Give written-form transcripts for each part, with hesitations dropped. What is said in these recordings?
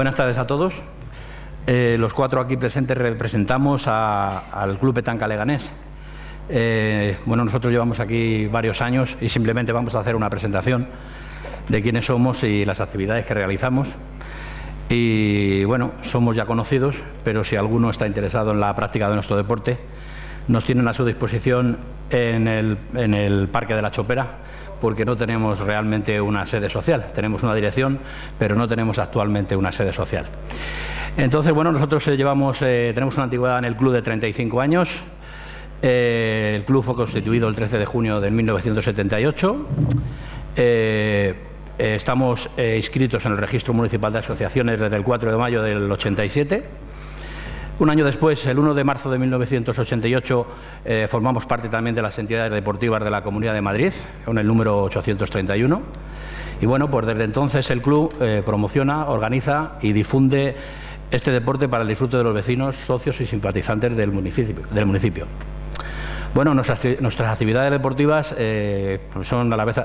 Buenas tardes a todos. Los cuatro aquí presentes representamos al Club Petanca Leganés. Bueno, nosotros llevamos aquí varios años y simplemente vamos a hacer una presentación de quiénes somos y las actividades que realizamos. Y bueno, somos ya conocidos, pero si alguno está interesado en la práctica de nuestro deporte, nos tienen a su disposición en el Parque de la Chopera, porque no tenemos realmente una sede social. Tenemos una dirección, pero no tenemos actualmente una sede social. Entonces, bueno, nosotros tenemos una antigüedad en el club de 35 años. El club fue constituido el 13 de junio de 1978. Estamos inscritos en el Registro Municipal de Asociaciones desde el 4 de mayo del 87. Un año después, el 1 de marzo de 1988, formamos parte también de las entidades deportivas de la Comunidad de Madrid, con el número 831. Y bueno, pues desde entonces el club promociona, organiza y difunde este deporte para el disfrute de los vecinos, socios y simpatizantes del municipio. Bueno, nuestras actividades deportivas son a la vez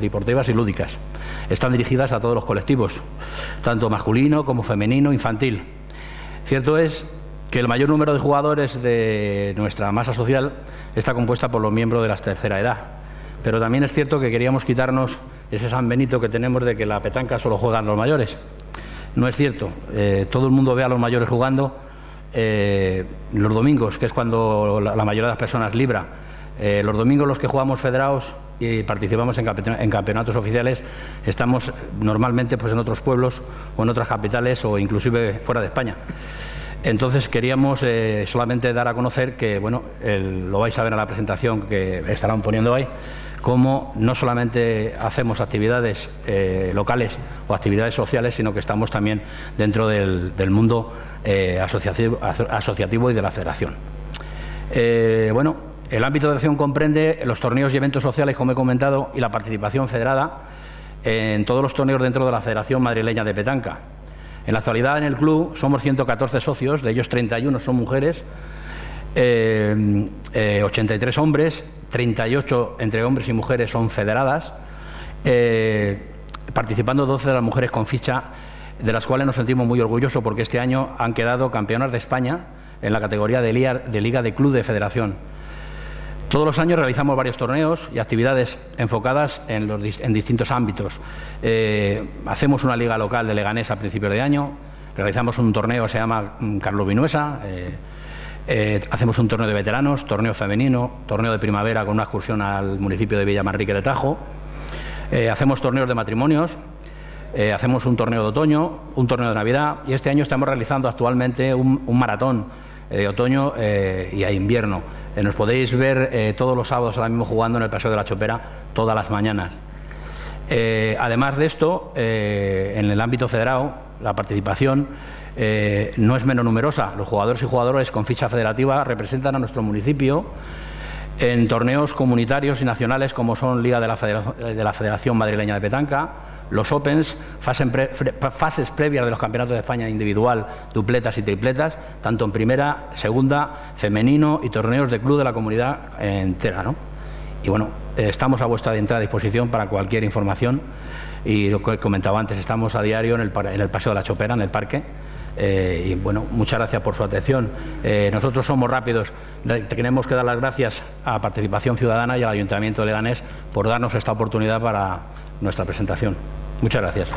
deportivas y lúdicas. Están dirigidas a todos los colectivos, tanto masculino como femenino, infantil. Cierto es que el mayor número de jugadores de nuestra masa social está compuesta por los miembros de la tercera edad. Pero también es cierto que queríamos quitarnos ese San Benito que tenemos de que la petanca solo juegan los mayores. No es cierto. Todo el mundo ve a los mayores jugando los domingos, que es cuando la mayoría de las personas libra. Los domingos los que jugamos federados y participamos en campeonatos oficiales estamos normalmente pues en otros pueblos o en otras capitales o inclusive fuera de España. Entonces queríamos solamente dar a conocer que, bueno, lo vais a ver en la presentación que estarán poniendo ahí, cómo no solamente hacemos actividades locales o actividades sociales, sino que estamos también dentro del mundo asociativo y de la federación. Bueno, el ámbito de acción comprende los torneos y eventos sociales, como he comentado, y la participación federada en todos los torneos dentro de la Federación Madrileña de Petanca. En la actualidad en el club somos 114 socios, de ellos 31 son mujeres, 83 hombres, 38 entre hombres y mujeres son federadas, participando 12 de las mujeres con ficha, de las cuales nos sentimos muy orgullosos porque este año han quedado campeonas de España en la categoría de Liga de Club de Federación. Todos los años realizamos varios torneos y actividades enfocadas en distintos ámbitos. Hacemos una liga local de Leganés a principios de año, realizamos un torneo que se llama Carlos Vinuesa, hacemos un torneo de veteranos, torneo femenino, torneo de primavera con una excursión al municipio de Villa Manrique de Tajo, hacemos torneos de matrimonios, hacemos un torneo de otoño, un torneo de Navidad y este año estamos realizando actualmente un maratón de otoño y a invierno. Nos podéis ver todos los sábados ahora mismo jugando en el Paseo de la Chopera todas las mañanas. Además de esto, en el ámbito federado, la participación no es menos numerosa. Los jugadores y jugadoras con ficha federativa representan a nuestro municipio en torneos comunitarios y nacionales como son Liga de la Federación Madrileña de Petanca, los Opens, fases previas de los campeonatos de España individual, dupletas y tripletas, tanto en primera, segunda, femenino y torneos de club de la comunidad entera, ¿no? Y bueno, estamos a vuestra entera disposición para cualquier información y lo que comentaba antes, estamos a diario en el Paseo de la Chopera, en el parque. Y bueno, muchas gracias por su atención. Nosotros somos rápidos. Tenemos que dar las gracias a Participación Ciudadana y al Ayuntamiento de Leganés por darnos esta oportunidad para nuestra presentación. Muchas gracias.